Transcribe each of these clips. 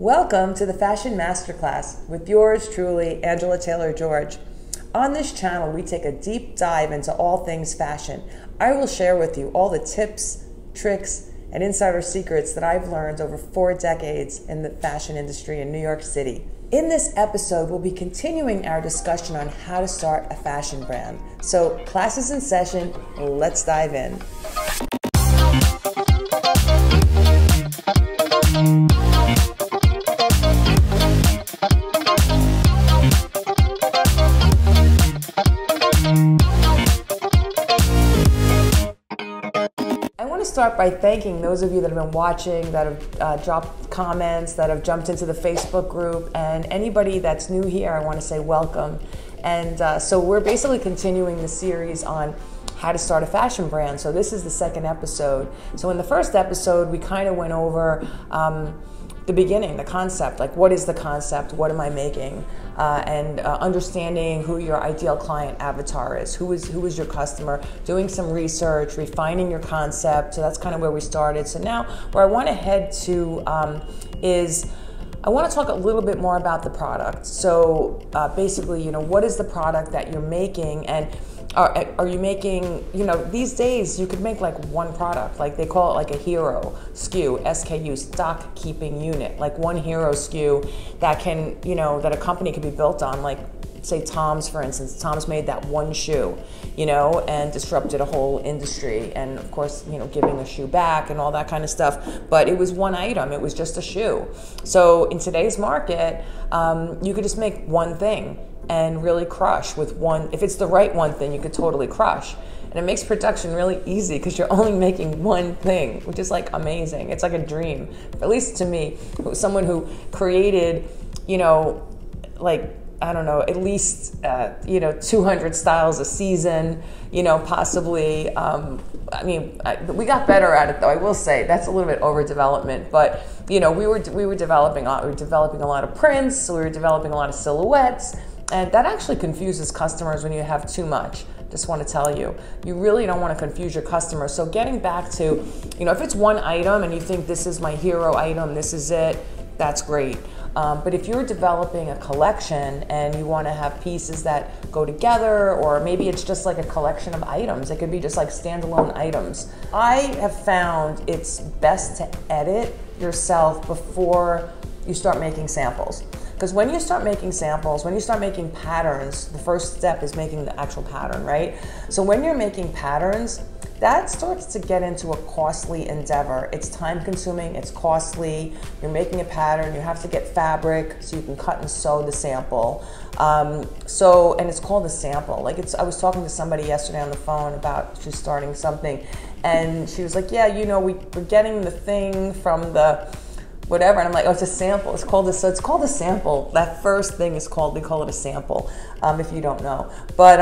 Welcome to the Fashion Masterclass with yours truly, Angela Taylor George. On this channel, we take a deep dive into all things fashion. I will share with you all the tips, tricks, and insider secrets that I've learned over 4 decades in the fashion industry in New York City. In this episode, we'll be continuing our discussion on how to start a fashion brand. So, class is in session, let's dive in. Start by thanking those of you that have been watching, that have dropped comments, that have jumped into the Facebook group, and anybody that's new here, I want to say welcome. And so we're basically continuing the series on how to start a fashion brand. So this is the second episode. So in the first episode, we kind of went over the beginning, the concept, like what is the concept, what am I making, and understanding who your ideal client avatar is, who is your customer, doing some research, refining your concept. So that's kind of where we started. So now where I want to head to is I want to talk a little bit more about the product. So basically, you know, what is the product that you're making, and are you making, you know, these days you could make like one product, like they call it like a hero SKU, SKU, stock keeping unit, like one hero SKU that can, you know, that a company could be built on, like say Tom's, for instance. Tom's made that one shoe, you know, and disrupted a whole industry, and of course, you know, giving a shoe back and all that kind of stuff, but it was one item, it was just a shoe. So in today's market, you could just make one thing and really crush with one. If it's the right one thing, you could totally crush. And it makes production really easy because you're only making one thing, which is like amazing. It's like a dream, at least to me, someone who created, you know, like, I don't know, at least, you know, 200 styles a season, you know, possibly. I mean, we got better at it though, I will say. That's a little bit overdevelopment, but you know, we were developing a lot of prints, so we were developing a lot of silhouettes. And that actually confuses customers when you have too much. Just want to tell you, you really don't want to confuse your customers. So getting back to, you know, if it's one item and you think this is my hero item, this is it, that's great. But if you're developing a collection and you want to have pieces that go together, or maybe it's just like a collection of items, it could be just like standalone items. I have found it's best to edit yourself before you start making samples. Because when you start making samples, when you start making patterns, the first step is making the actual pattern, right? So when you're making patterns, that starts to get into a costly endeavor. It's time consuming, it's costly, you're making a pattern, you have to get fabric so you can cut and sew the sample. And it's called a sample. Like I was talking to somebody yesterday on the phone about she's starting something, and she was like, yeah, you know, we're getting the thing from the whatever, and I'm like, oh, it's a sample. It's called a, so it's called a sample. That first thing is called, they call it a sample, if you don't know. But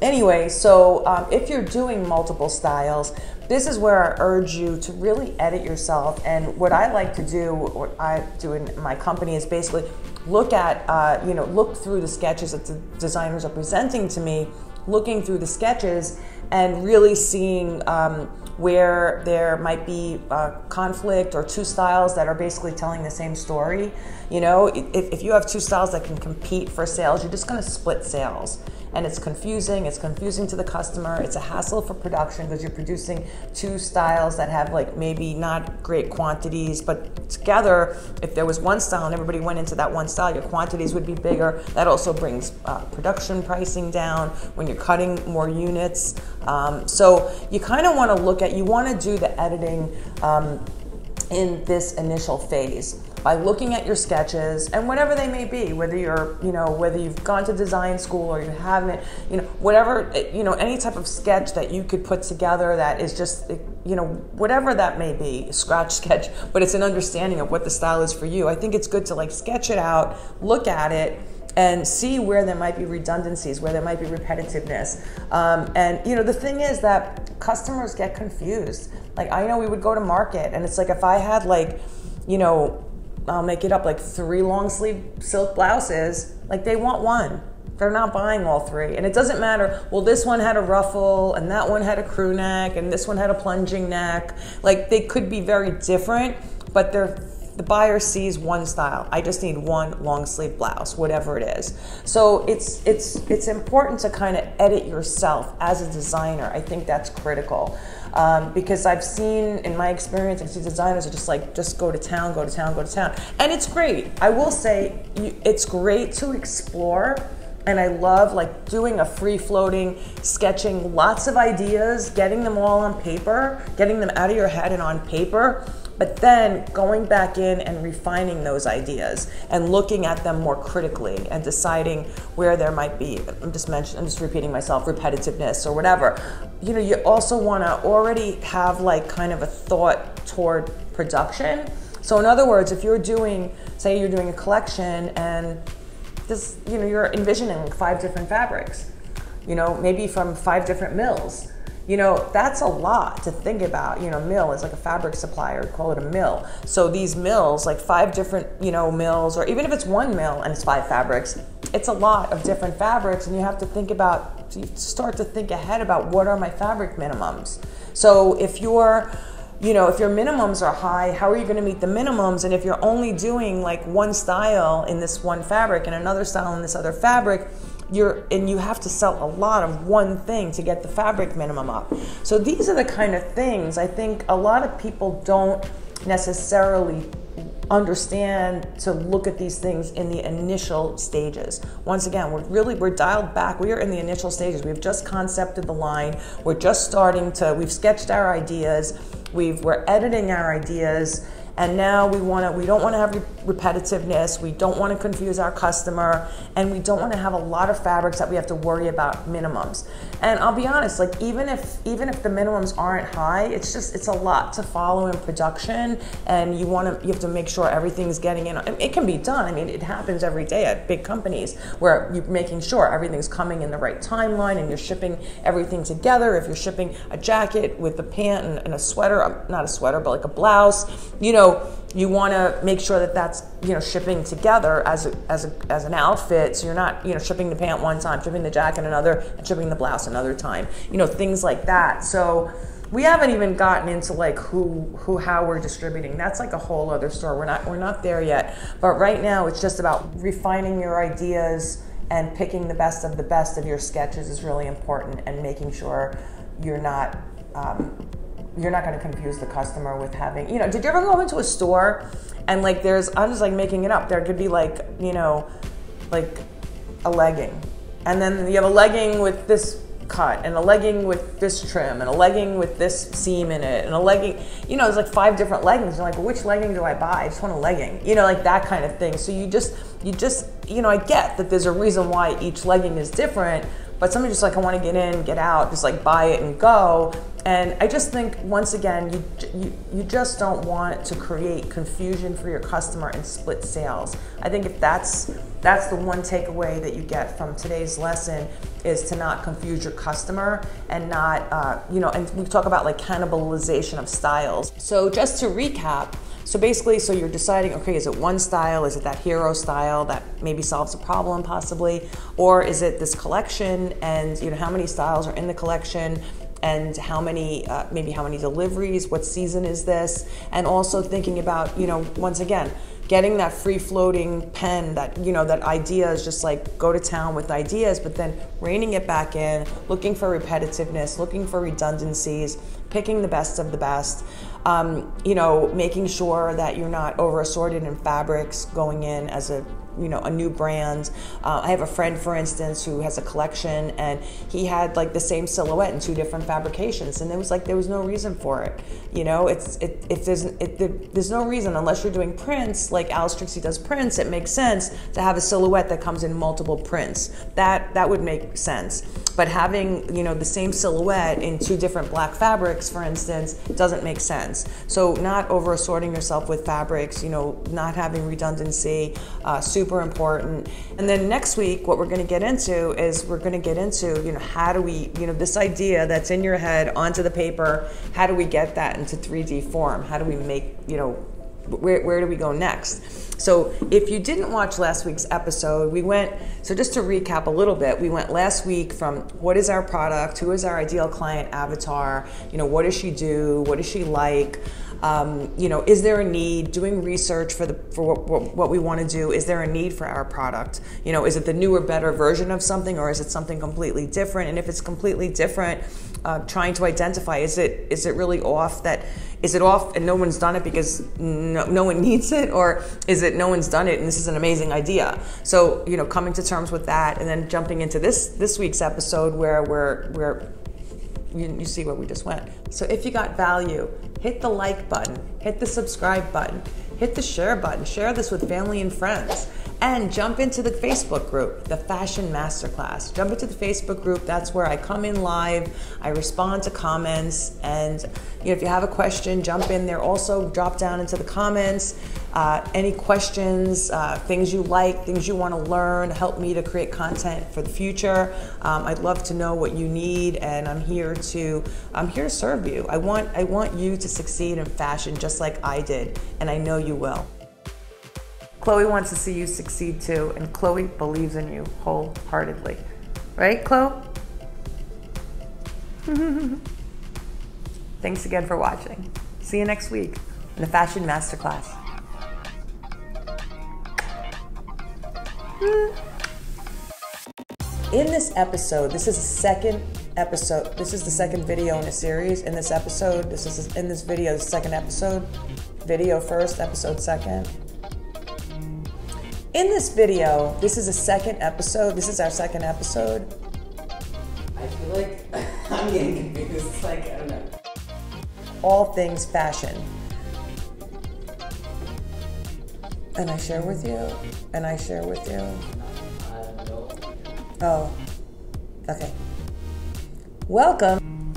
anyway, so if you're doing multiple styles, this is where I urge you to really edit yourself. And what I like to do, what I do in my company, is basically look at, you know, look through the sketches that the designers are presenting to me, looking through the sketches and really seeing where there might be conflict, or two styles that are basically telling the same story. You know, if you have two styles that can compete for sales, you're just gonna split sales. And it's confusing to the customer, it's a hassle for production because you're producing two styles that have like maybe not great quantities, but together, if there was one style and everybody went into that one style, your quantities would be bigger. That also brings production pricing down when you're cutting more units. So you kind of want to look at, you want to do the editing in this initial phase, by looking at your sketches and whatever they may be, whether you're, you know, whether you've gone to design school or you haven't, you know, whatever, you know, any type of sketch that you could put together that is just, you know, whatever that may be, scratch sketch, but it's an understanding of what the style is for you. I think it's good to like sketch it out, look at it, and see where there might be redundancies, where there might be repetitiveness. And you know, the thing is that customers get confused. Like I know we would go to market and it's like, if I had like, you know, I'll make it up, like 3 long sleeve silk blouses, like they want one. They're not buying all 3. And it doesn't matter, well, this one had a ruffle and that one had a crew neck and this one had a plunging neck. Like they could be very different, but they're The buyer sees one style. I just need one long sleeve blouse, whatever it is. So it's important to kind of edit yourself as a designer. I think that's critical. Because I've seen, in my experience, I see designers are just like, just go to town, go to town, go to town. And it's great. I will say, it's great to explore. And I love like doing a free floating, sketching lots of ideas, getting them all on paper, getting them out of your head and on paper, but then going back in and refining those ideas and looking at them more critically and deciding where there might be, I'm just repeating myself, repetitiveness or whatever. You know, you also wanna already have like kind of a thought toward production. So in other words, if you're doing, say you're doing a collection and this, you know, you're envisioning like 5 different fabrics, you know, maybe from 5 different mills. You know, that's a lot to think about. You know, mill is like a fabric supplier, call it a mill. So these mills, like 5 different, you know, mills, or even if it's one mill and it's 5 fabrics, it's a lot of different fabrics, and you have to think about, you start to think ahead about what are my fabric minimums. So if you're, you know, if your minimums are high, how are you going to meet the minimums? And if you're only doing like one style in this one fabric and another style in this other fabric, you have to sell a lot of one thing to get the fabric minimum up. So these are the kind of things I think a lot of people don't necessarily understand, to look at these things in the initial stages. Once again, we're dialed back. We are in the initial stages. We've just concepted the line. We're just starting to, we've sketched our ideas. We're editing our ideas, and now we don't want to have repetitiveness, we don't want to confuse our customer, and we don't want to have a lot of fabrics that we have to worry about minimums. And I'll be honest, like even if the minimums aren't high, it's a lot to follow in production, and you have to make sure everything's getting in. It can be done. I mean, it happens every day at big companies where you're making sure everything's coming in the right timeline and you're shipping everything together. If you're shipping a jacket with a pant and a sweater, not a sweater, but like a blouse, you know, you want to make sure that that's, you know, shipping together as an outfit, so you're not, you know, shipping the pant one time, shipping the jacket another, and shipping the blouse another time, you know, things like that. So we haven't even gotten into like how we're distributing. That's like a whole other story. We're not there yet, but right now it's just about refining your ideas and picking the best of your sketches is really important, and making sure you're not going to confuse the customer with having, you know, did you ever go into a store and like I'm just like making it up, there could be like, you know, like a legging, and then you have a legging with this cut and a legging with this trim and a legging with this seam in it and a legging, you know, there's like 5 different leggings. You're like, well, which legging do I buy? I just want a legging, you know, like that kind of thing. So you just, you know, I get that there's a reason why each legging is different, but somebody just like, I want to get in, get out, just like buy it and go. And I just think, once again, you just don't want to create confusion for your customer and split sales. I think if that's the one takeaway that you get from today's lesson, is to not confuse your customer and not, you know, and we talk about like cannibalization of styles. So just to recap, so basically, so you're deciding, okay, is it one style? Is it that hero style that maybe solves a problem possibly? Or is it this collection, and you know, how many styles are in the collection? And how many, maybe how many deliveries, what season is this? And also thinking about, you know, once again, getting that free floating pen, that, you know, that idea is just like go to town with ideas, but then reining it back in, looking for repetitiveness, looking for redundancies, picking the best of the best, you know, making sure that you're not over assorted in fabrics going in as a, you know, a new brand. I have a friend, for instance, who has a collection, and he had like the same silhouette in 2 different fabrications, and it was like there was no reason for it. You know, there's no reason, unless you're doing prints like Alice Trixie does prints. It makes sense to have a silhouette that comes in multiple prints. That would make sense. But having, you know, the same silhouette in 2 different black fabrics, for instance, doesn't make sense. So not over assorting yourself with fabrics. You know, not having redundancy. Super important. And then next week, what we're going to get into is you know, how do we, you know, this idea that's in your head onto the paper, how do we get that into 3D form? How do we make, you know, where do we go next? So if you didn't watch last week's episode, so just to recap a little bit, we went last week from what is our product, who is our ideal client avatar, you know, what does she do, what is she like, You know, is there a need? Doing research for what we want to do. Is there a need for our product? You know, is it the newer, better version of something, or is it something completely different? And if it's completely different, trying to identify, is it really off? That is it off and no one's done it because no one needs it, or is it no one's done it and this is an amazing idea? So, you know, coming to terms with that, and then jumping into this week's episode where we're you see where we just went. So if you got value, hit the like button, hit the subscribe button, hit the share button, share this with family and friends, and jump into the Facebook group, the Fashion Masterclass. Jump into the Facebook group. That's where I come in live, I respond to comments, and you know, if you have a question, jump in there. Also drop down into the comments, any questions, things you like, things you want to learn, help me to create content for the future. I'd love to know what you need, and I'm here to serve you. I want you to succeed in fashion just like I did, and I know you will. Chloe wants to see you succeed too, and Chloe believes in you wholeheartedly. Right, Chloe? Thanks again for watching. See you next week in the Fashion Masterclass. In this episode, this is the second video in a series. In this episode, the second episode. Video first, episode second. In this video, this is our second episode. I feel like I'm getting confused, it's like, I don't know. All things fashion. And I share with you, and I share with you. Oh, okay. Welcome.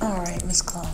All right, Miss Chloe.